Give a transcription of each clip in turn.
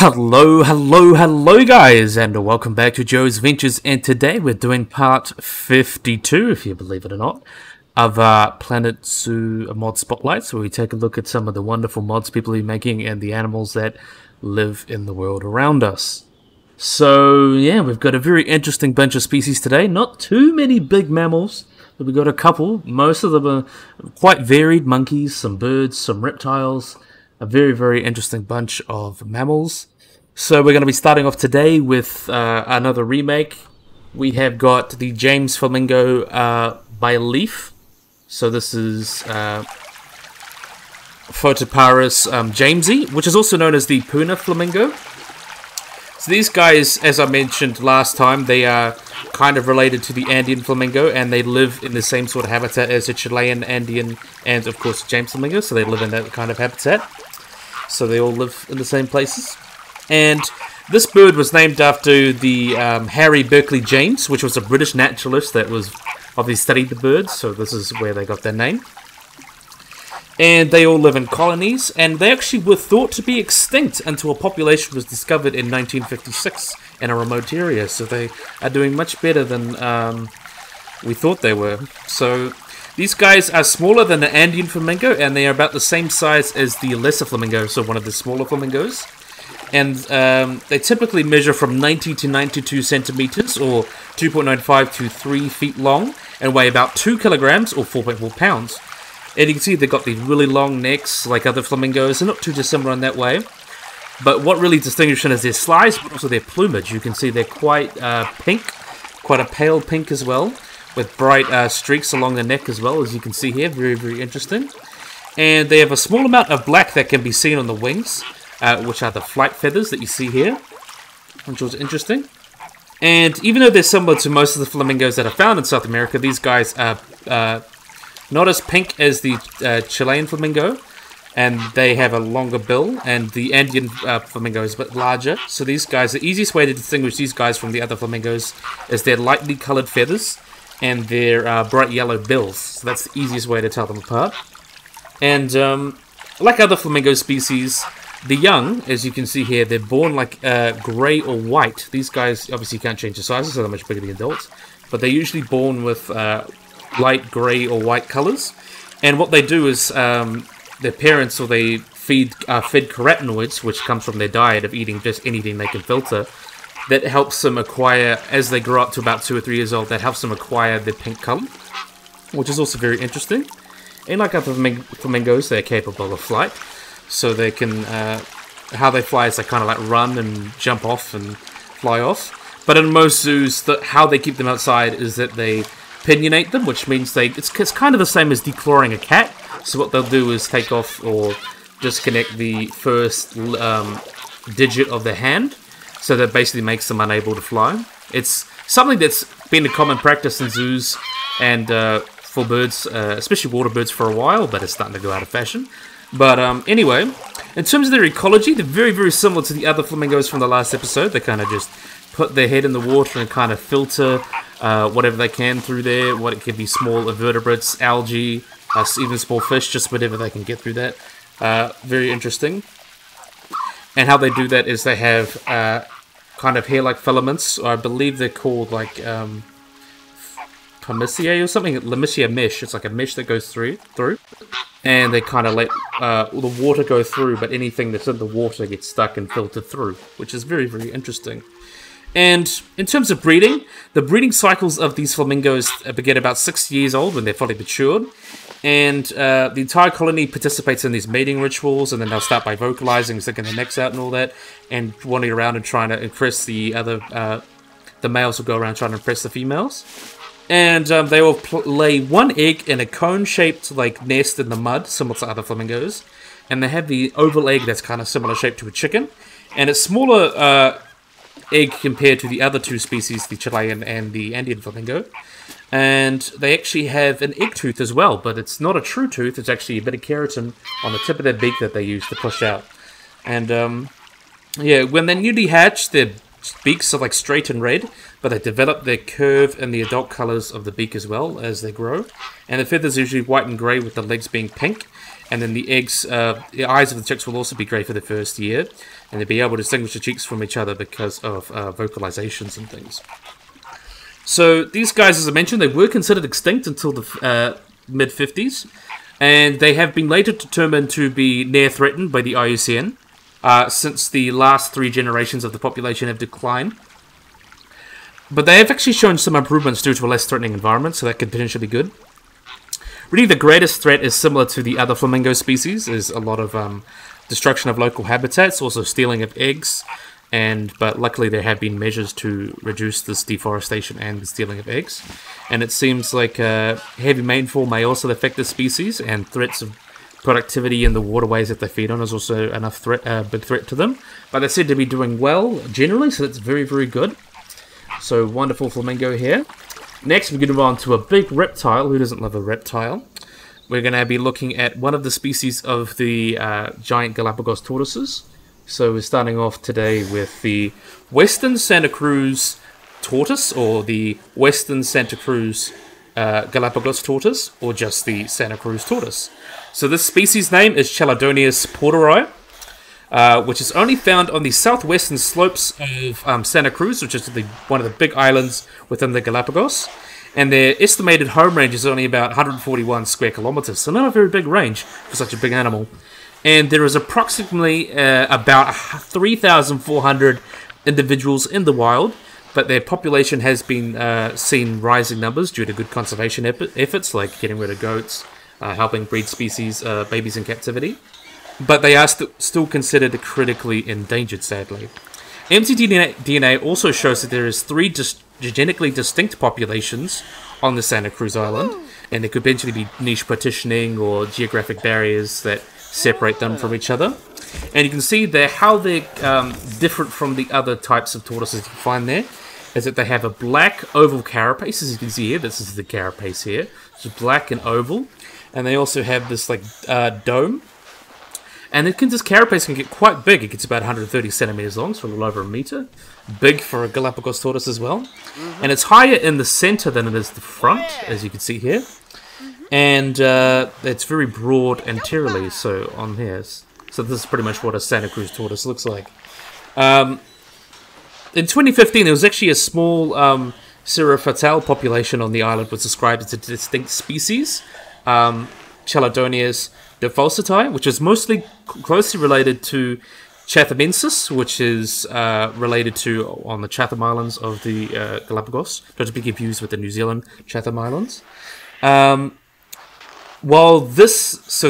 Hello guys, and welcome back to Joe's Ventures, and today we're doing part 52, if you believe it or not, of Planet Zoo mod spotlights, where we take a look at some of the wonderful mods people are making and the animals that live in the world around us. So yeah, we've got a very interesting bunch of species today. Not too many big mammals, but we've got a couple. Most of them are quite varied: monkeys, some birds, some reptiles. A very, very interesting bunch of mammals. So we're going to be starting off today with another remake. We have got the James Flamingo by Leaf. So this is Photoparus Jamesy, which is also known as the Puna Flamingo. So these guys, as I mentioned last time, they are kind of related to the Andean Flamingo, and they live in the same sort of habitat as the Chilean, Andean, and of course James Flamingo, so they live in that kind of habitat. So they all live in the same places. And this bird was named after the Harry Berkeley James, which was a British naturalist that was obviously studied the birds, so this is where they got their name. And they all live in colonies, and they actually were thought to be extinct until a population was discovered in 1956 in a remote area, so they are doing much better than we thought they were. So these guys are smaller than the Andean Flamingo, and they are about the same size as the lesser flamingo, so one of the smaller flamingos. And they typically measure from 90 to 92 centimeters, or 2.95 to 3 feet long, and weigh about 2 kilograms, or 4.4 pounds. And you can see they've got these really long necks, like other flamingos. They're not too dissimilar in that way. But what really distinguishes them is their size, but also their plumage. You can see they're quite pink, quite a pale pink as well, with bright streaks along the neck as well, as you can see here. Very, very interesting. And they have a small amount of black that can be seen on the wings, which are the flight feathers that you see here, which was interesting. And even though they're similar to most of the flamingos that are found in South America, these guys are not as pink as the Chilean flamingo, and they have a longer bill, and the Andean flamingo is a bit larger. So these guys, the easiest way to distinguish these guys from the other flamingos is their lightly coloured feathers and their bright yellow bills. So that's the easiest way to tell them apart. And like other flamingo species, the young, as you can see here, they're born like grey or white. These guys obviously can't change their sizes, so they're much bigger than adults, but they're usually born with light grey or white colours, and what they do is their parents, or they fed carotenoids, which comes from their diet of eating just anything they can filter. That helps them acquire, as they grow up to about 2 or 3 years old, that helps them acquire their pink colour, which is also very interesting. And like other flamingos, they're capable of flight, so they can how they fly is they kind of like run and jump off and fly off. But in most zoos, how they keep them outside is that they pinionate them, which means it's kind of the same as declawing a cat. So what they'll do is take off or disconnect the first digit of their hand, so that basically makes them unable to fly. It's something that's been a common practice in zoos and for birds, especially water birds, for a while, but it's starting to go out of fashion. But anyway, in terms of their ecology, they're very, very similar to the other flamingos from the last episode. They kind of just put their head in the water and kind of filter whatever they can through there. What it could be, small invertebrates, algae, even small fish, just whatever they can get through that. Very interesting. And how they do that is they have kind of hair-like filaments, or I believe they're called like Lamicia or something. Lamicia mesh. It's like a mesh that goes through, and they kind of let the water go through, but anything that's in the water gets stuck and filtered through, which is very, very interesting. And in terms of breeding, the breeding cycles of these flamingos begin about 6 years old when they're fully matured, and the entire colony participates in these mating rituals, and then they'll start by vocalizing, sticking their necks out and all that, and wandering around and trying to impress the other, the males will go around trying to impress the females. And they will lay one egg in a cone-shaped like nest in the mud, similar to other flamingos. And they have the oval egg that's kind of similar shaped to a chicken. And it's smaller egg compared to the other two species, the Chilean and the Andean flamingo. And they actually have an egg tooth as well, but it's not a true tooth. It's actually a bit of keratin on the tip of their beak that they use to push out. And yeah, when they're newly hatched, they're beaks are like straight and red, but they develop their curve and the adult colors of the beak as well as they grow. And the feathers are usually white and gray, with the legs being pink. And then the eggs, the eyes of the chicks will also be grey for the first year, and they'll be able to distinguish the chicks from each other because of vocalizations and things. So these guys, as I mentioned, they were considered extinct until the mid-50s, and they have been later determined to be near threatened by the IUCN, since the last three generations of the population have declined. But they have actually shown some improvements due to a less threatening environment, so that could potentially be good. Really, the greatest threat is similar to the other flamingo species, is a lot of destruction of local habitats, also stealing of eggs, but luckily there have been measures to reduce this deforestation and the stealing of eggs. And it seems like heavy rainfall may also affect the species, and threats of productivity in the waterways that they feed on is also a big threat to them. But they're said to be doing well generally, so that's very, very good. So, wonderful flamingo here. Next, we're going to move on to a big reptile. Who doesn't love a reptile? We're going to be looking at one of the species of the giant Galapagos tortoises. So we're starting off today with the Western Santa Cruz tortoise, or the Western Santa Cruz Galapagos tortoise, or just the Santa Cruz tortoise. So this species name is Chaladonius porteri, which is only found on the southwestern slopes of Santa Cruz, which is one of the big islands within the Galapagos. And their estimated home range is only about 141 square kilometers, so not a very big range for such a big animal. And there is approximately about 3,400 individuals in the wild, but their population has been seen rising numbers due to good conservation efforts, like getting rid of goats, helping breed species, babies in captivity. But they are still considered critically endangered, sadly. mcDNA also shows that there is three genetically distinct populations on the Santa Cruz Island, and there could potentially be niche partitioning or geographic barriers that separate them from each other. And you can see there how they're different from the other types of tortoises you find there, is that they have a black oval carapace, as you can see here. This is the carapace here. It's black and oval. And they also have this like dome. And this carapace can get quite big. It gets about 130 centimeters long, so a little over a meter. Big for a Galapagos tortoise as well. And it's higher in the center than it is the front, as you can see here. And it's very broad anteriorly, so on here. So this is pretty much what a Santa Cruz tortoise looks like. In 2015, there was actually a small Cera fatale population on the island was described as a distinct species, Chaladonius defalciti, which is mostly closely related to Chathamensis, which is related to on the Chatham Islands of the Galapagos, not to be confused with the New Zealand Chatham Islands. So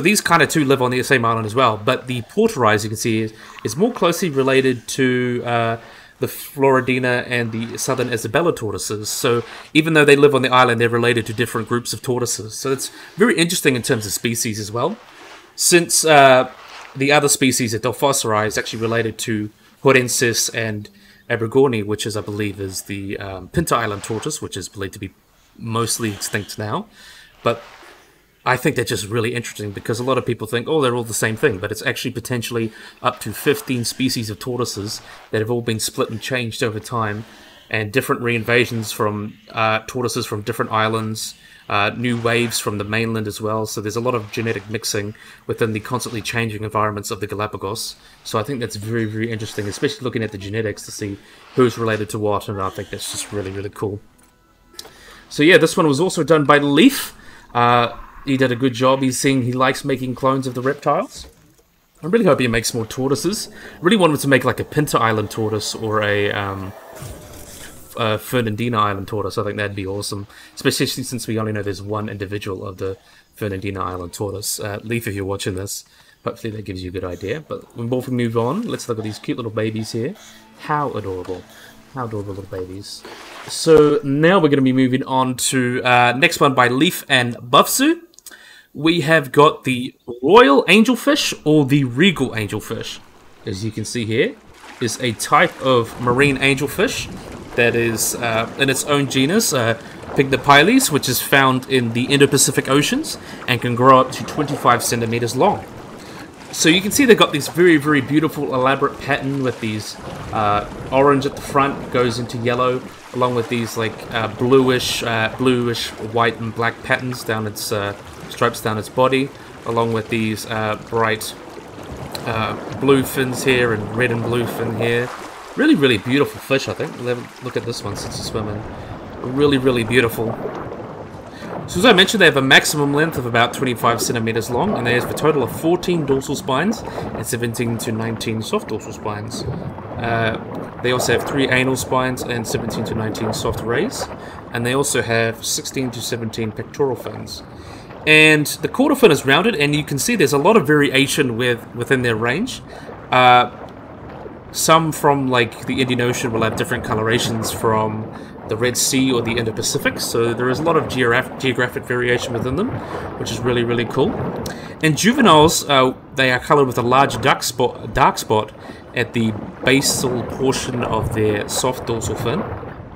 these kind of two live on the same island as well, but the porteri, as you can see, is more closely related to the Floridina and the Southern Isabella tortoises. So even though they live on the island, they're related to different groups of tortoises. So it's very interesting in terms of species as well, since the other species, the Delphosori, is actually related to Horrensis and Abergorni, which is, I believe, is the Pinta Island tortoise, which is believed to be mostly extinct now. But I think they're just really interesting because a lot of people think, oh, they're all the same thing, but it's actually potentially up to 15 species of tortoises that have all been split and changed over time, and different reinvasions from tortoises from different islands, new waves from the mainland as well. So there's a lot of genetic mixing within the constantly changing environments of the Galapagos. So I think that's very, very interesting, especially looking at the genetics to see who's related to what, and I think that's just really, really cool. So yeah, this one was also done by Leaf. He did a good job. He's saying he likes making clones of the reptiles. I really hope he makes more tortoises. Really wanted to make like a Pinta Island tortoise or a Fernandina Island tortoise. I think that'd be awesome, especially since we only know there's one individual of the Fernandina Island tortoise. Leaf, if you're watching this, hopefully that gives you a good idea. But before we move on, let's look at these cute little babies here. How adorable. How adorable little babies. So now we're going to be moving on to next one by Leaf and Buffsu. We have got the Royal Angelfish, or the Regal Angelfish. As you can see here, is a type of marine angelfish that is in its own genus, Pygmopyles, which is found in the Indo-Pacific oceans and can grow up to 25 centimeters long. So you can see they've got this very, very beautiful, elaborate pattern with these orange at the front, goes into yellow, along with these like bluish, white and black patterns down its stripes down its body, along with these bright blue fins here and red and blue fin here. Really, really beautiful fish, I think. We'll have a look at this one since it's swimming. Really, really beautiful. So as I mentioned, they have a maximum length of about 25 centimeters long, and they have a total of 14 dorsal spines and 17 to 19 soft dorsal spines. They also have 3 anal spines and 17 to 19 soft rays, and they also have 16 to 17 pectoral fins. And the caudal fin is rounded, and you can see there's a lot of variation within their range. Some from like the Indian Ocean will have different colorations from the Red Sea or the Indo-Pacific, so there is a lot of geographic variation within them, which is really, really cool. In juveniles, they are coloured with a large dark spot at the basal portion of their soft dorsal fin,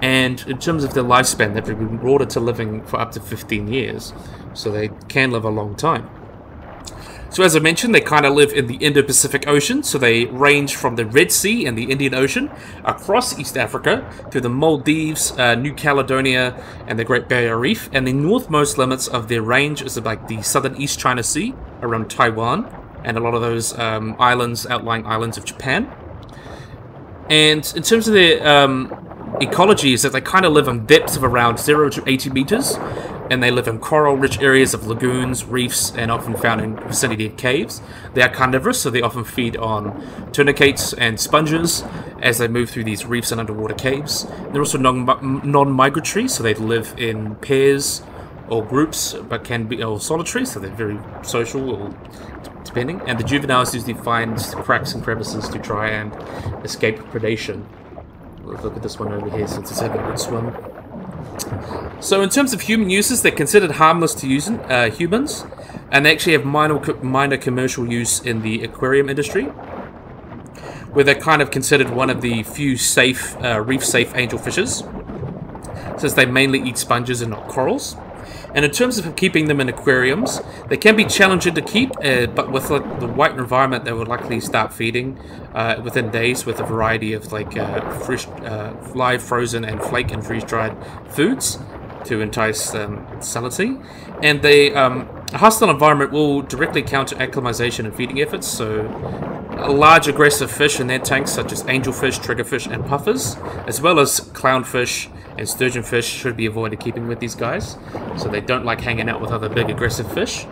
and in terms of their lifespan, they've been brought to living for up to 15 years, so they can live a long time. So as I mentioned, they kind of live in the Indo-Pacific Ocean, so they range from the Red Sea and the Indian Ocean across East Africa to the Maldives, New Caledonia, and the Great Barrier Reef. And the northmost limits of their range is like the southern East China Sea around Taiwan and a lot of those outlying islands of Japan. And in terms of their ecology, is that they kind of live in depths of around 0 to 80 meters. And they live in coral-rich areas of lagoons, reefs, and often found in the vicinity of caves. They are carnivorous, so they often feed on tunicates and sponges as they move through these reefs and underwater caves. They're also non-migratory, so they live in pairs or groups, but can be or solitary, so they're very social, or depending. And the juveniles usually find cracks and crevices to try and escape predation. Let's look at this one over here, since it's having a good swim. So in terms of human uses, they're considered harmless to humans, and they actually have minor commercial use in the aquarium industry, where they're kind of considered one of the few safe, reef-safe angelfishes, since they mainly eat sponges and not corals. And in terms of keeping them in aquariums, they can be challenging to keep, but with like, the white environment, they would likely start feeding within days with a variety of like live, frozen, and flake and freeze-dried foods to entice salinity. And the hostile environment will directly counter acclimatization and feeding efforts, so large aggressive fish in their tanks such as angelfish, triggerfish, and puffers, as well as clownfish and sturgeonfish, should be avoided keeping with these guys, so they don't like hanging out with other big aggressive fish.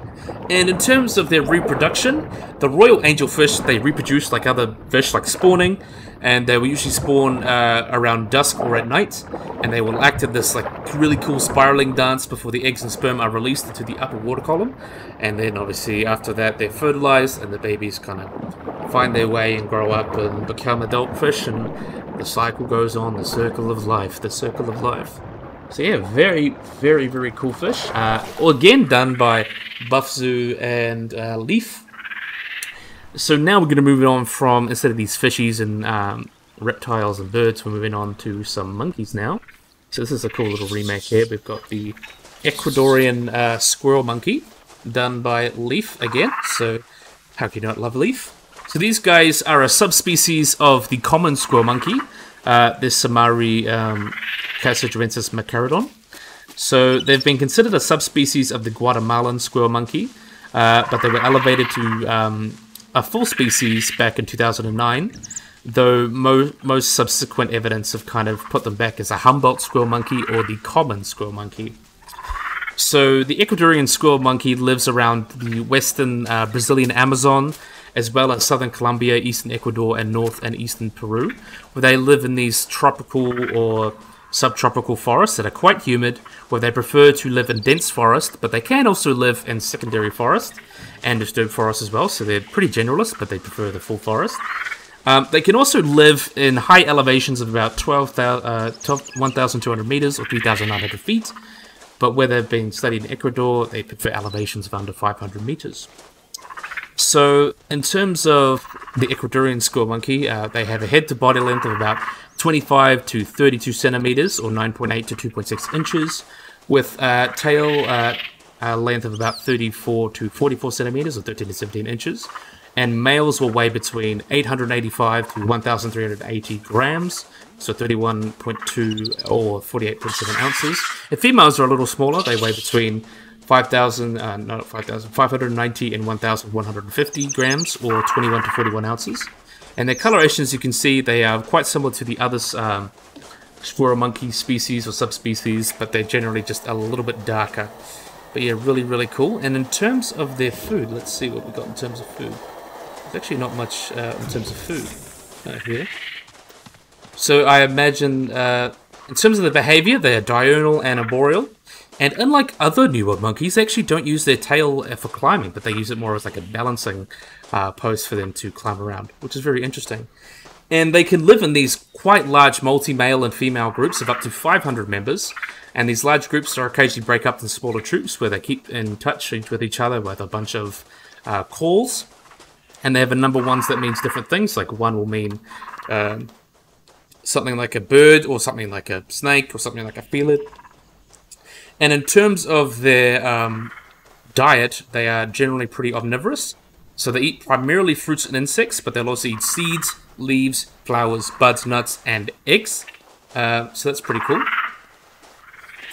And in terms of their reproduction, the royal angelfish, they reproduce like other fish, like spawning, and they will usually spawn around dusk or at night, and they will act in this like really cool spiraling dance before the eggs and sperm are released into the upper water column, and then obviously after that they're fertilized and the babies kind of find their way and grow up and become adult fish, and the cycle goes on, the circle of life, the circle of life. So yeah, very, very, very cool fish. Again, done by Buff Zoo and Leaf. So now we're going to move on from, instead of these fishies and reptiles and birds, we're moving on to some monkeys now. So this is a cool little remake here. We've got the Ecuadorian squirrel monkey, done by Leaf again. So how can you not love Leaf? So these guys are a subspecies of the common squirrel monkey, this Samari Cassiduensis macarodon. So they've been considered a subspecies of the Guatemalan squirrel monkey, but they were elevated to a full species back in 2009, though most subsequent evidence have kind of put them back as a Humboldt squirrel monkey or the common squirrel monkey. So the Ecuadorian squirrel monkey lives around the western Brazilian Amazon, as well as southern Colombia, eastern Ecuador, and north and eastern Peru, where they live in these tropical or subtropical forests that are quite humid, where they prefer to live in dense forest, but they can also live in secondary forest and disturbed forest as well, so they're pretty generalist, but they prefer the full forest. They can also live in high elevations of about 1,200 meters or 3,900 feet, but where they've been studied in Ecuador, they prefer elevations of under 500 meters. So, in terms of the Ecuadorian squirrel monkey, they have a head-to-body length of about 25 to 32 centimeters, or 9.8 to 2.6 inches, with a tail length of about 34 to 44 centimeters, or 13 to 17 inches, and males will weigh between 885 to 1,380 grams, so 31.2 or 48.7 ounces. And females are a little smaller, they weigh between 5,590 and 1,150 grams, or 21 to 41 ounces. And their colorations, you can see, they are quite similar to the other squirrel monkey species or subspecies, but they're generally just a little bit darker. But yeah, really, really cool. And in terms of their food, let's see what we got in terms of food. There's actually not much in terms of food here. So I imagine, in terms of the behavior, they are diurnal and arboreal. And unlike other New World monkeys, they actually don't use their tail for climbing, but they use it more as like a balancing post for them to climb around, which is very interesting. And they can live in these quite large multi-male and female groups of up to 500 members. And these large groups are occasionally break up into smaller troops where they keep in touch with each other with a bunch of calls. And they have a number ones that means different things. Like one will mean something like a bird, or something like a snake, or something like a felid. And in terms of their diet, they are generally pretty omnivorous. So they eat primarily fruits and insects, but they'll also eat seeds, leaves, flowers, buds, nuts, and eggs. So that's pretty cool.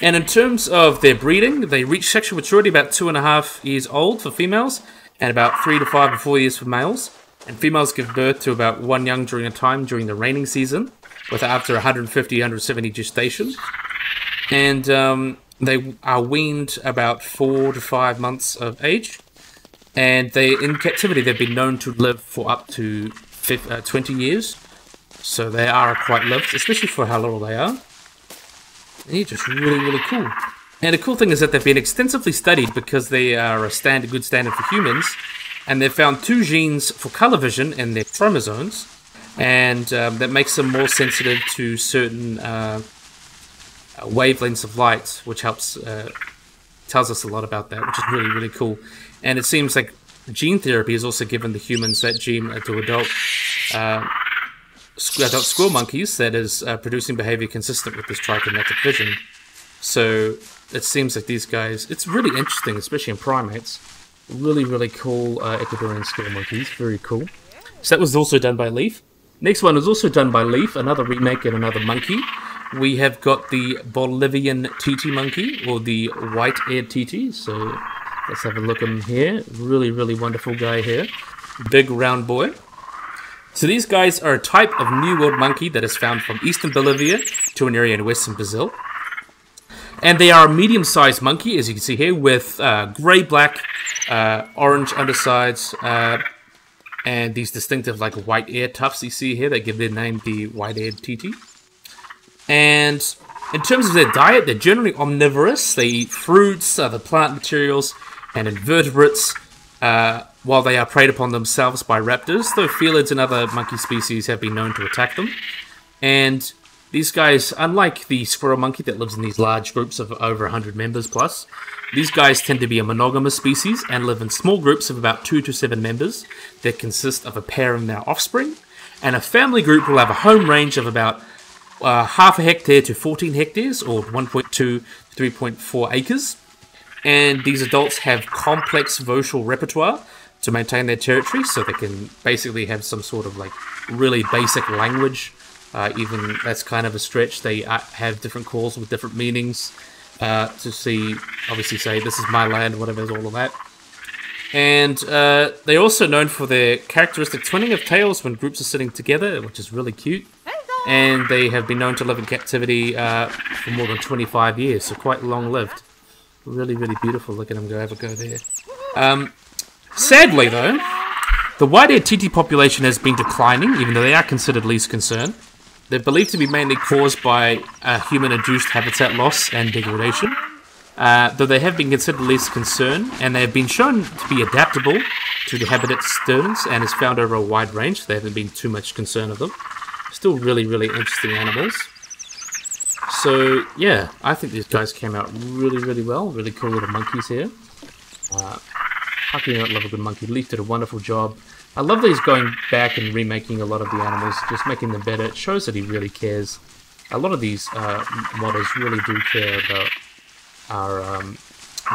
And in terms of their breeding, they reach sexual maturity about 2.5 years old for females, and about 3 to 5 or 4 years for males. And females give birth to about one young during a time during the raining season, with after 150, 170 gestation. And they are weaned about 4 to 5 months of age. And they, in captivity, they've been known to live for up to 20 years. So they are quite loved, especially for how little they are. And they're just really, really cool. And the cool thing is that they've been extensively studied because they are a good standard for humans. And they've found two genes for color vision in their chromosomes. And that makes them more sensitive to certain wavelengths of light, which helps tells us a lot about that, which is really, really cool. And it seems like gene therapy has also given the humans that gene to adult squirrel monkeys that is producing behavior consistent with this trichromatic vision. So it seems like these guys, it's really interesting, especially in primates. Really, really cool Ecuadorian squirrel monkeys, very cool. So that was also done by Leaf. Next one was also done by Leaf, another remake and another monkey. We have got the Bolivian Titi monkey, or the white-eared titi. So let's have a look in here. Really, really wonderful guy here. Big round boy. So these guys are a type of New World monkey that is found from eastern Bolivia to an area in western Brazil. And they are a medium-sized monkey, as you can see here, with grey, black, orange undersides, and these distinctive like white ear tufts you see here. They give their name the white-eared titi. And in terms of their diet, they're generally omnivorous. They eat fruits, other plant materials, and invertebrates, while they are preyed upon themselves by raptors, though felids and other monkey species have been known to attack them. And these guys, unlike the squirrel monkey that lives in these large groups of over 100 members plus, these guys tend to be a monogamous species and live in small groups of about 2 to 7 members that consist of a pair and their offspring. And a family group will have a home range of about half a hectare to 14 hectares, or 1.2 to 3.4 acres. And these adults have complex vocal repertoire to maintain their territory, so they can basically have some sort of like really basic language. Even that's kind of a stretch. They have different calls with different meanings to see, obviously say, this is my land, whatever, is all of that. And they're also known for their characteristic twinning of tails when groups are sitting together, which is really cute. And they have been known to live in captivity for more than 25 years, so quite long-lived. Really, really beautiful. Look at them go, have a go there. Sadly, though, the white-eared titi population has been declining, even though they are considered least concern. They're believed to be mainly caused by human-induced habitat loss and degradation, though they have been considered least concern, and they have been shown to be adaptable to the habitat disturbance and is found over a wide range. They haven't been too much concern of them. Still really, really interesting animals. So, yeah, I think these guys came out really, really well. Really cool little monkeys here. How can you not love a good monkey? Leaf did a wonderful job. I love that he's going back and remaking a lot of the animals, just making them better. It shows that he really cares. A lot of these modders really do care about our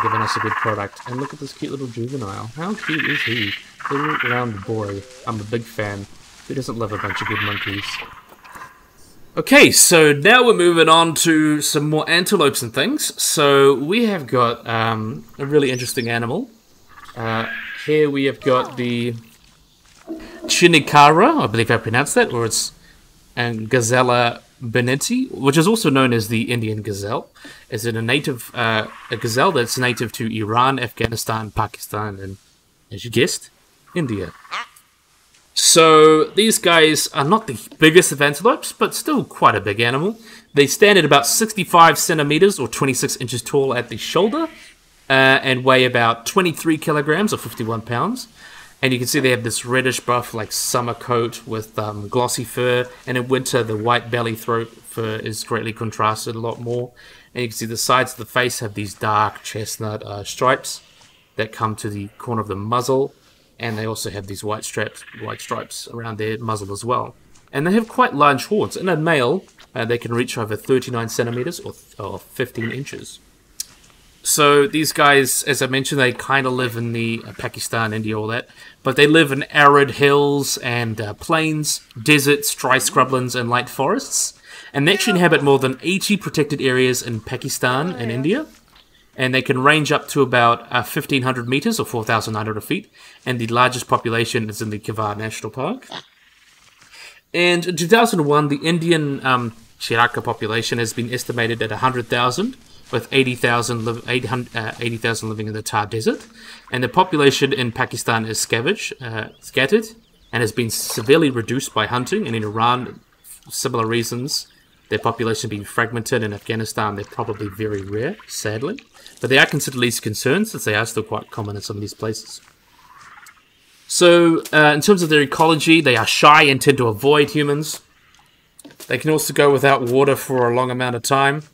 giving us a good product. And look at this cute little juvenile. How cute is he? Little round boy. I'm a big fan. Who doesn't love a bunch of good monkeys? Okay, so now we're moving on to some more antelopes and things. So we have got a really interesting animal. Here we have got the Chinkara, I believe I pronounced that, or it's Gazella benetti, which is also known as the Indian gazelle. It's a gazelle that's native to Iran, Afghanistan, Pakistan, and, as you guessed, India. So these guys are not the biggest of antelopes, but still quite a big animal. They stand at about 65 centimeters or 26 inches tall at the shoulder, and weigh about 23 kilograms or 51 pounds. And you can see they have this reddish buff, like, summer coat with glossy fur, and in winter the white belly throat fur is greatly contrasted a lot more. And you can see the sides of the face have these dark chestnut stripes that come to the corner of the muzzle. And they also have these white stripes around their muzzle as well. And they have quite large horns. In a male, they can reach over 39 centimeters or 15 inches. So these guys, as I mentioned, they kind of live in the Pakistan, India, all that. But they live in arid hills and plains, deserts, dry scrublands, and light forests. And they actually inhabit more than 80 protected areas in Pakistan and India. And they can range up to about 1,500 meters or 4,900 feet. And the largest population is in the Kivar National Park. And in 2001, the Indian Chiraka population has been estimated at 100,000, with 80,000 living in the Thar Desert. And the population in Pakistan is scattered and has been severely reduced by hunting. And in Iran, for similar reasons, their population being fragmented. In Afghanistan, they're probably very rare, sadly. But they are considered least concern, since they are still quite common in some of these places. So, in terms of their ecology, they are shy and tend to avoid humans. They can also go without water for a long amount of time,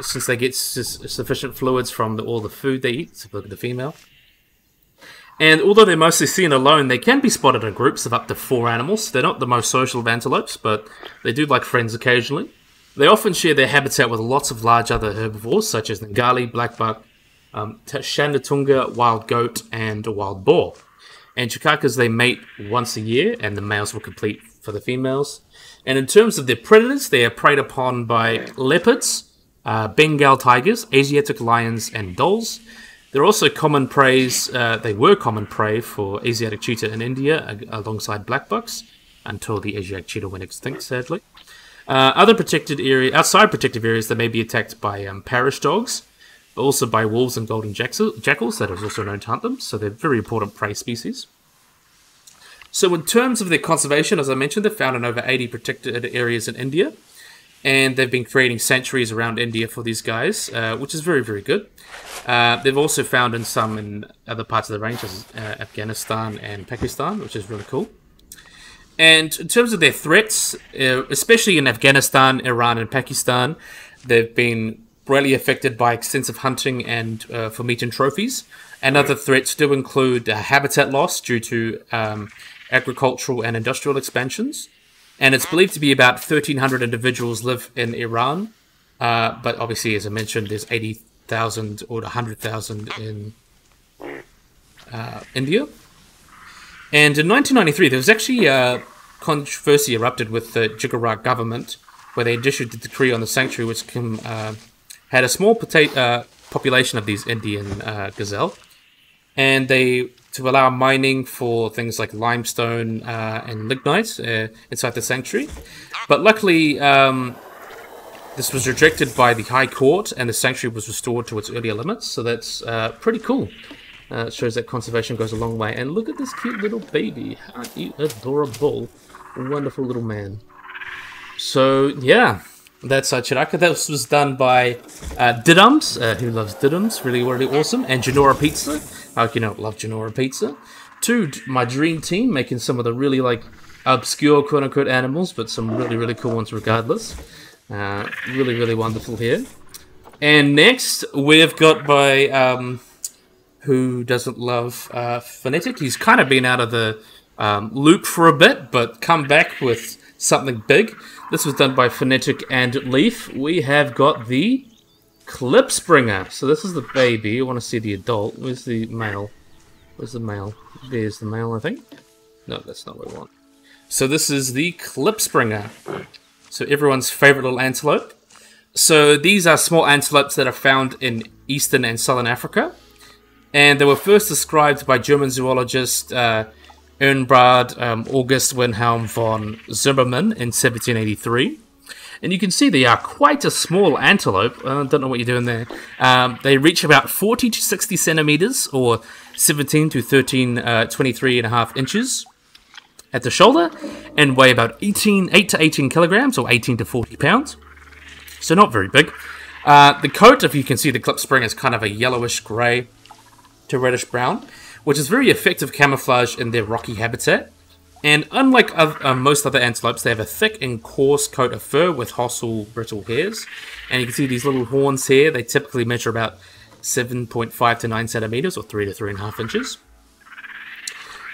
since they get sufficient fluids from all the food they eat, so look at the female. And although they're mostly seen alone, they can be spotted in groups of up to 4 animals. They're not the most social of antelopes, but they do like friends occasionally. They often share their habitat with lots of large other herbivores, such as Ningali, blackbuck, Shandatunga, wild goat, and a wild boar. And Chikakas, they mate once a year, and the males will complete for the females. And in terms of their predators, they are preyed upon by leopards, Bengal tigers, Asiatic lions, and dholes. They're also common prey. They were common prey for Asiatic cheetah in India, alongside blackbucks, until the Asiatic cheetah went extinct, sadly. Outside protected areas, they may be attacked by parish dogs, but also by wolves and golden jackals that are also known to hunt them. So they're very important prey species. So in terms of their conservation, as I mentioned, they're found in over 80 protected areas in India. And they've been creating sanctuaries around India for these guys, which is very, very good. They've also found in other parts of the range, such as Afghanistan and Pakistan, which is really cool. And in terms of their threats, especially in Afghanistan, Iran, and Pakistan, they've been really affected by extensive hunting and for meat and trophies. And other threats do include habitat loss due to agricultural and industrial expansions. And it's believed to be about 1,300 individuals live in Iran. But obviously, as I mentioned, there's 80,000 or 100,000 in India. And in 1993, there was actually a controversy erupted with the Jigsaw government, where they issued the decree on the sanctuary, which had a small population of these Indian gazelle. And they... to allow mining for things like limestone and lignite inside the sanctuary. But luckily, this was rejected by the High Court, and the sanctuary was restored to its earlier limits, so that's pretty cool. It shows that conservation goes a long way. And look at this cute little baby. Aren't you adorable? Wonderful little man. So, yeah, that's our Chiraka. That was done by Didums, who loves Didums, really, really awesome, and Janora Pizza. How can you not love Janora Pizza? To my dream team, making some of the really, like, obscure, quote-unquote, animals, but some really, really cool ones regardless. Really, really wonderful here. And next, we've got by, who doesn't love Phonetic? He's kind of been out of the loop for a bit, but come back with something big. This was done by Phonetic and Leaf. We have got the... Klipspringer. So this is the baby. You want to see the adult. Where's the male? Where's the male? There's the male, I think. No, that's not what we want. So this is the Klipspringer. So everyone's favorite little antelope. So these are small antelopes that are found in eastern and southern Africa. And they were first described by German zoologist Ehrenbart August Wilhelm von Zimmermann in 1783. And you can see they are quite a small antelope. I don't know what you're doing there. They reach about 40 to 60 centimeters, or 17 to 23 and a half inches at the shoulder, and weigh about 8 to 18 kilograms, or 18 to 40 pounds. So not very big. The coat, if you can see the Klipspringer, is kind of a yellowish grey to reddish brown, which is very effective camouflage in their rocky habitat. And unlike most other antelopes, they have a thick and coarse coat of fur with hostile, brittle hairs. And you can see these little horns here. They typically measure about 7.5 to 9 centimeters, or 3 to 3.5 inches.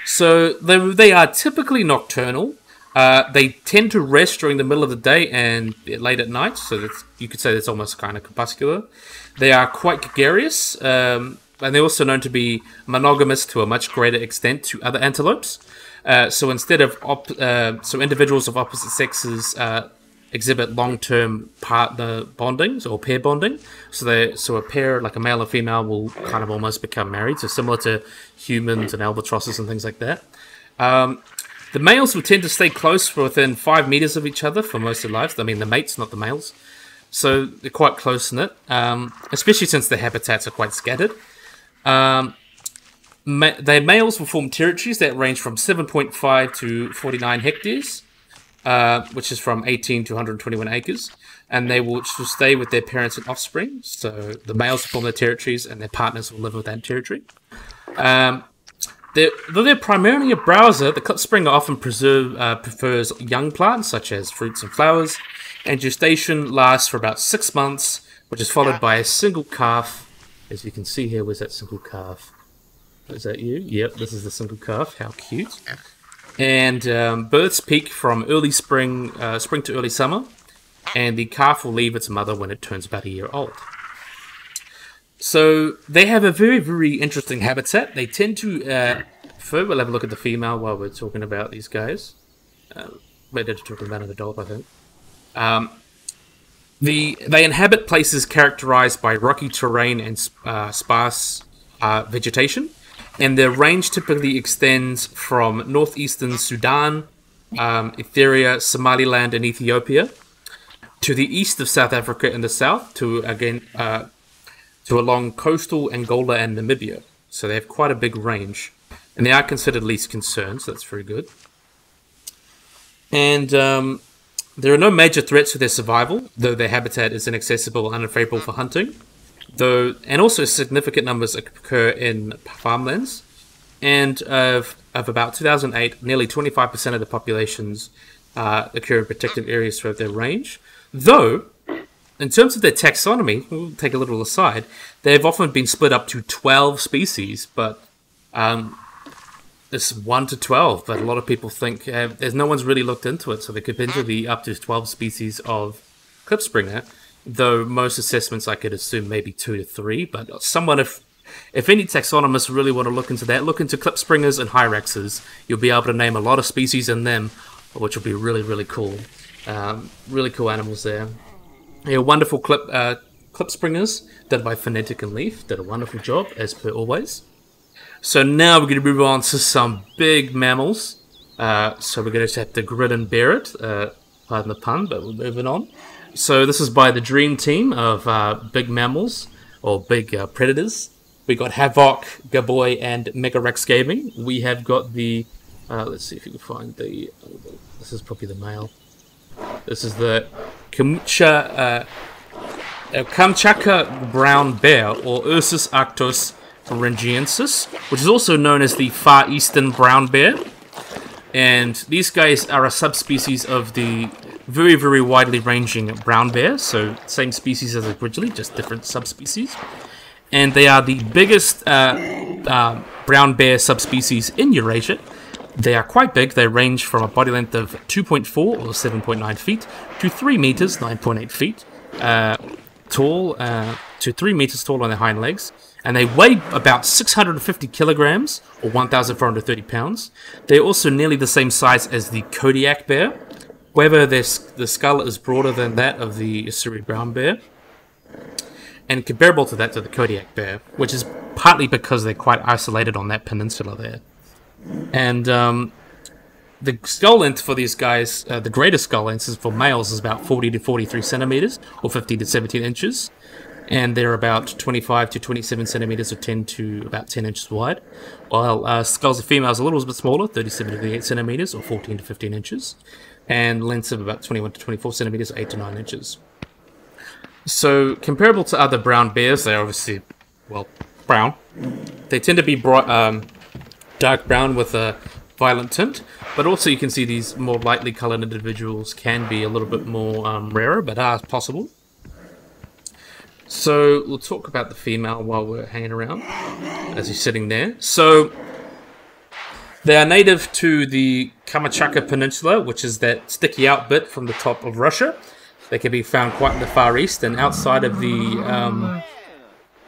So they are typically nocturnal. They tend to rest during the middle of the day and late at night. So that's, you could say that's almost kind of crepuscular. They are quite gregarious. And they're also known to be monogamous to a much greater extent to other antelopes. So instead of individuals of opposite sexes exhibit long-term partner bondings, or pair bonding. So a pair, like a male and female, will kind of almost become married. So similar to humans and albatrosses and things like that. The males will tend to stay close for within 5 meters of each other for most of their lives. I mean, the mates, not the males. So they're quite close-knit, especially since their habitats are quite scattered. Their males will form territories that range from 7.5 to 49 hectares, which is from 18 to 121 acres, and they will stay with their parents and offspring. So the males will form their territories, and their partners will live with that territory. Though they're primarily a browser, the Klipspringer often prefers young plants, such as fruits and flowers, and gestation lasts for about 6 months, which is followed by a single calf. As you can see here, where's that single calf? Is that you? Yep, this is the single calf. How cute. And births peak from early spring to early summer, and the calf will leave its mother when it turns about a year old. So they have a very, very interesting habitat. They tend to... first, we'll have a look at the female while we're talking about these guys. We're talking about an adult, I think. They inhabit places characterized by rocky terrain and sparse vegetation. And their range typically extends from northeastern Sudan, Eritrea, Somaliland, and Ethiopia, to the east of South Africa in the south, to along coastal Angola and Namibia. So they have quite a big range. And they are considered least concern, so that's very good. And there are no major threats to their survival, though their habitat is inaccessible and unfavorable for hunting. And also significant numbers occur in farmlands, and of about 2008, nearly 25% of the populations occur in protected areas throughout their range. Though, in terms of their taxonomy, we'll take a little aside, they've often been split up to 12 species, but it's 1 to 12, but a lot of people think there's no one's really looked into it, so there could potentially be up to 12 species of Klipspringer. Though most assessments I could assume maybe 2 to 3, but someone, if any taxonomists really want to look into that, look into Klipspringers and Hyraxes. You'll be able to name a lot of species in them, which will be really, really cool. Really cool animals there. Yeah, wonderful Klipspringers done by Phonetic and Leaf. Did a wonderful job, as per always. So now we're going to move on to some big mammals. So we're going to have to grin and bear it. Pardon the pun, but we're moving on. So this is by the dream team of big mammals, or big predators. We got Havoc, Gaboy, and Megarex Gaming. We have got the... let's see if you can find the... this is probably the male. This is the Kamchatka brown bear, or Ursus arctos thuringiensis, which is also known as the Far Eastern brown bear. And these guys are a subspecies of the... very, very widely ranging brown bear, so same species as originally, just different subspecies. And they are the biggest brown bear subspecies in Eurasia. They are quite big. They range from a body length of 2.4 or 7.9 feet to 3 meters, 9.8 feet tall, to 3 meters tall on their hind legs. And they weigh about 650 kilograms or 1,430 pounds. They're also nearly the same size as the Kodiak bear, However, the skull is broader than that of the cereground bear, and comparable to that of the Kodiak bear, which is partly because they're quite isolated on that peninsula there. And the skull length for these guys, the greatest skull length is for males is about 40 to 43 centimeters, or 15 to 17 inches. And they're about 25 to 27 centimeters, or 10 to about 10 inches wide. While skulls of females are a little bit smaller, 37 to 38 centimeters, or 14 to 15 inches. And lengths of about 21 to 24 centimeters, 8 to 9 inches. So, comparable to other brown bears, they're obviously, well, brown. They tend to be bright, dark brown with a violent tint, but also you can see these more lightly colored individuals can be a little bit more rarer, but are possible. So we'll talk about the female while we're hanging around, as he's sitting there. So they are native to the Kamchatka Peninsula, which is that sticky out bit from the top of Russia. They can be found quite in the Far East, and outside of the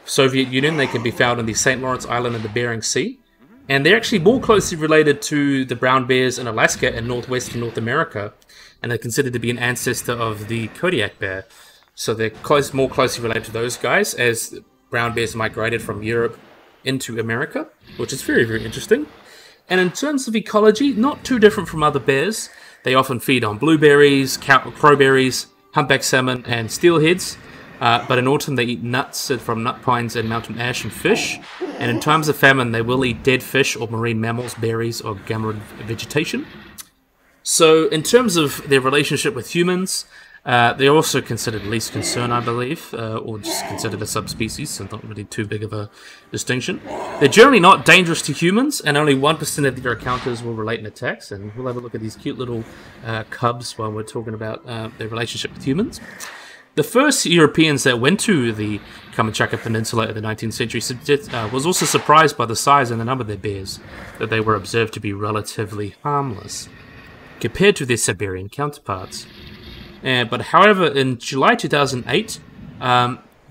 Soviet Union, they can be found on the St. Lawrence Island and the Bering Sea. And they're actually more closely related to the brown bears in Alaska and northwestern North America, and they're considered to be an ancestor of the Kodiak bear. So they're more closely related to those guys, as brown bears migrated from Europe into America, which is very, very interesting. And in terms of ecology, not too different from other bears. They often feed on blueberries, crowberries, humpback salmon, and steelheads. But in autumn, they eat nuts from nut pines and mountain ash and fish. And in times of famine, they will eat dead fish or marine mammals, berries, or gummed vegetation. So in terms of their relationship with humans, they're also considered least concern, I believe, or just considered a subspecies, so not really too big of a distinction. They're generally not dangerous to humans, and only 1% of their encounters will relate in attacks. And we'll have a look at these cute little cubs while we're talking about their relationship with humans. The first Europeans that went to the Kamchatka Peninsula in the 19th century was also surprised by the size and the number of their bears, that they were observed to be relatively harmless compared to their Siberian counterparts. But however, in July 2008,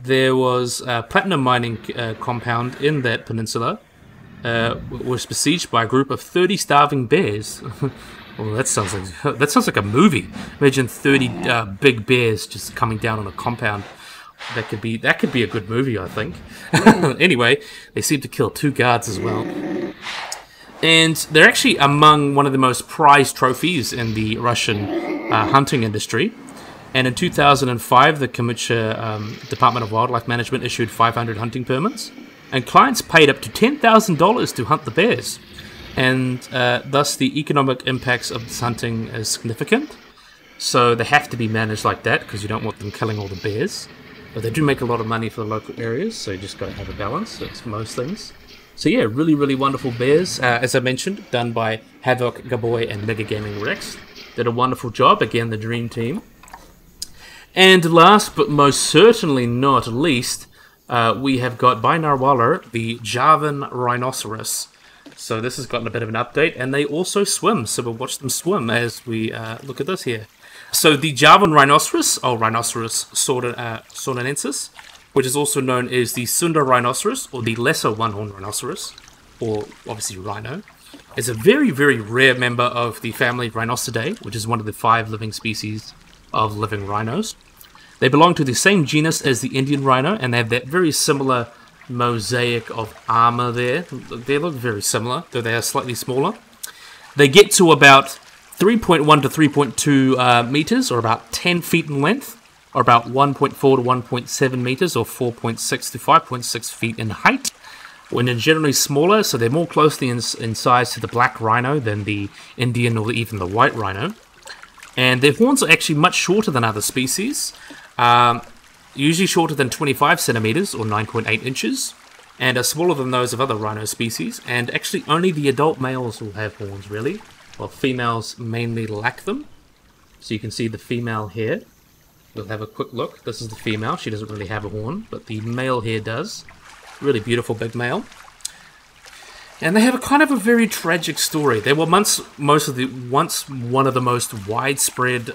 there was a platinum mining compound in that peninsula, was besieged by a group of 30 starving bears. Well, that sounds like a movie. Imagine 30 big bears just coming down on a compound. That could be a good movie, I think. Anyway, they seem to kill 2 guards as well, and they're actually among one of the most prized trophies in the Russian hunting industry. And in 2005, the Kamchatka Department of Wildlife Management issued 500 hunting permits, and clients paid up to $10,000 to hunt the bears. And thus the economic impacts of this hunting is significant. So they have to be managed like that, because you don't want them killing all the bears. But they do make a lot of money for the local areas, so you just got to have a balance. So it's most things. So yeah, really, really wonderful bears, as I mentioned, done by Havoc, Gaboy, and Mega Gaming Rex. Did a wonderful job, again, the dream team. And last, but most certainly not least, we have got by Narwala, the Javan Rhinoceros. So this has gotten a bit of an update, and they also swim, so we'll watch them swim as we look at this here. So the Javan rhinoceros, or Rhinoceros sornensis, which is also known as the Sunda rhinoceros, or the lesser one-horned rhinoceros, or obviously rhino, is a very, very rare member of the family Rhinocidae, which is one of the 5 living species of living rhinos. They belong to the same genus as the Indian rhino, and they have that very similar mosaic of armor there. They look very similar, though they are slightly smaller. They get to about 3.1 to 3.2 meters, or about 10 feet in length, or about 1.4 to 1.7 meters, or 4.6 to 5.6 feet in height. When they're generally smaller, so they're more closely in size to the black rhino than the Indian or even the white rhino. And their horns are actually much shorter than other species. Usually shorter than 25 centimeters or 9.8 inches, and are smaller than those of other rhino species. And actually, only the adult males will have horns, really, while females mainly lack them. So you can see the female here. We'll have a quick look. This is the female. She doesn't really have a horn, but the male here does. Really beautiful big male. And they have a kind of a very tragic story. They were once one of the most widespread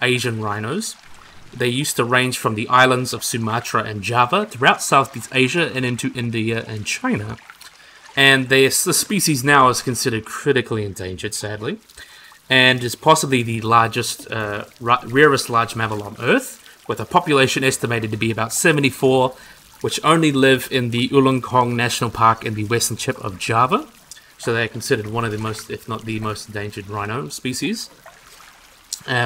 Asian rhinos. They used to range from the islands of Sumatra and Java throughout Southeast Asia and into India and China. And the species now is considered critically endangered, sadly. and is possibly the largest, rarest large mammal on Earth, with a population estimated to be about 74, which only live in the Ulongkong National Park in the western tip of Java. So they are considered one of the most, if not the most endangered rhino species,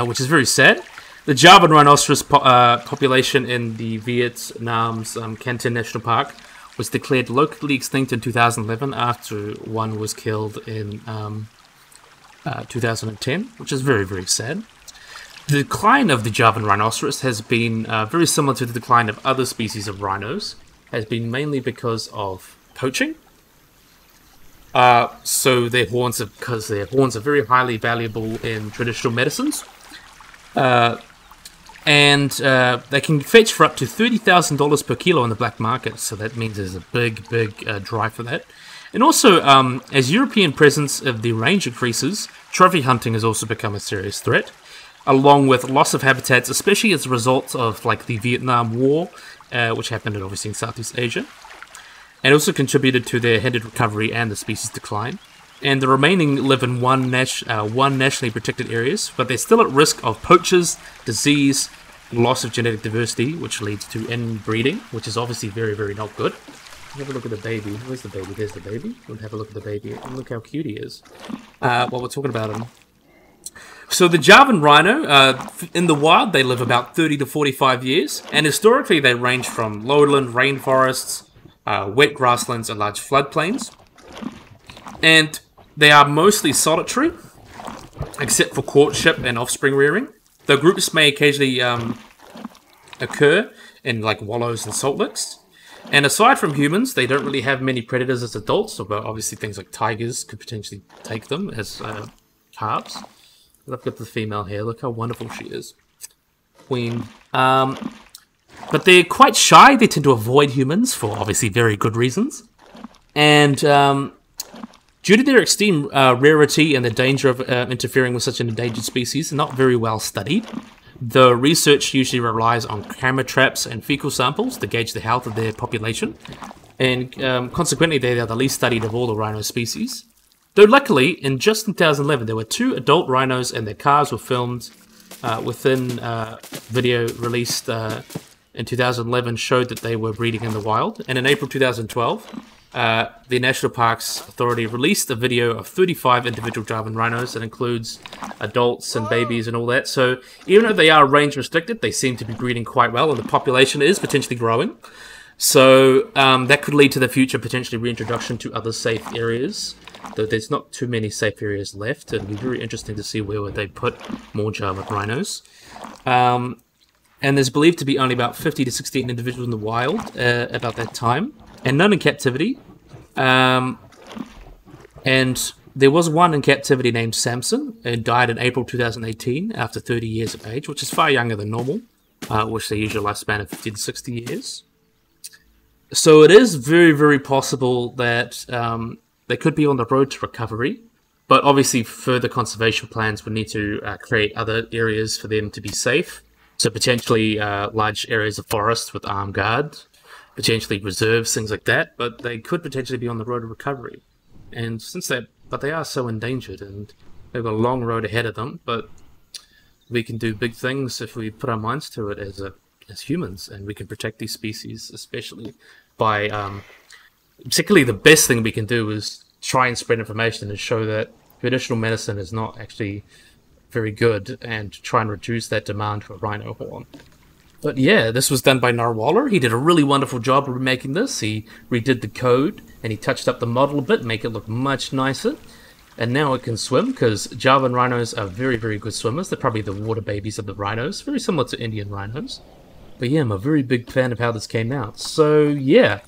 which is very sad. The Javan rhinoceros population in the Vietnam's Canton National Park was declared locally extinct in 2011 after one was killed in 2010, which is very, very sad. The decline of the Javan rhinoceros has been very similar to the decline of other species of rhinos, has been mainly because of poaching. So their horns are, because their horns are very highly valuable in traditional medicines. And they can fetch for up to $30,000 per kilo on the black market, so that means there's a big, big drive for that. And also, as European presence of the range increases, trophy hunting has also become a serious threat, along with loss of habitats, especially as a result of like the Vietnam War, which happened obviously in Southeast Asia, and also contributed to their hindered recovery and the species decline. And the remaining live in one nationally protected areas, but they're still at risk of poachers, disease, and loss of genetic diversity, which leads to inbreeding, which is obviously very, very not good. Have a look at the baby. Where's the baby? There's the baby. We'll have a look at the baby and look how cute he is while we're talking about him. So the Javan rhino, in the wild, they live about 30 to 45 years, and historically they range from lowland rainforests, wet grasslands, and large floodplains. And they are mostly solitary, except for courtship and offspring rearing. Though groups may occasionally occur in like wallows and salt licks. And aside from humans, they don't really have many predators as adults, although obviously things like tigers could potentially take them as calves. Look at the female here, look how wonderful she is. Queen. But they're quite shy, they tend to avoid humans for obviously very good reasons. And due to their extreme rarity and the danger of interfering with such an endangered species, they're not very well studied. The research usually relies on camera traps and fecal samples to gauge the health of their population, and consequently they are the least studied of all the rhino species. Though luckily, in just 2011, there were 2 adult rhinos and their calves were filmed within video released in 2011 showed that they were breeding in the wild, and in April 2012, the National Parks Authority released a video of 35 individual Javan rhinos that includes adults and babies and all that. So even though they are range restricted, they seem to be breeding quite well, and the population is potentially growing. So that could lead to the future potentially reintroduction to other safe areas, though there's not too many safe areas left. It'd be very interesting to see where would they put more Javan rhinos. And there's believed to be only about 50 to 16 individuals in the wild about that time, and none in captivity. And there was one in captivity named Samson, and died in April 2018 after 30 years of age, which is far younger than normal, which the usual lifespan of 50 to 60 years. So it is very, very possible that they could be on the road to recovery, but obviously further conservation plans would need to create other areas for them to be safe. So potentially large areas of forest with armed guards, potentially reserves, things like that, but they could potentially be on the road to recovery. And since they, but they are so endangered and they've got a long road ahead of them, but we can do big things if we put our minds to it as humans, and we can protect these species, especially by, particularly the best thing we can do is try and spread information and show that traditional medicine is not actually very good, and try and reduce that demand for rhino horn. But yeah, this was done by Narwaller. He did a really wonderful job of making this. He redid the code, and he touched up the model a bit, make it look much nicer. And now it can swim, because Javan rhinos are very, very good swimmers. They're probably the water babies of the rhinos, very similar to Indian rhinos. But yeah, I'm a very big fan of how this came out. So yeah,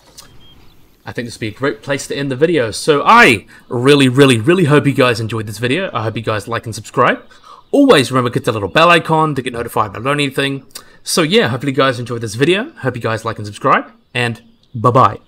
I think this would be a great place to end the video. So I really, really, really hope you guys enjoyed this video. I hope you guys like and subscribe. Always remember to hit the little bell icon to get notified about anything. So yeah, hopefully you guys enjoyed this video. Hope you guys like and subscribe, and bye-bye.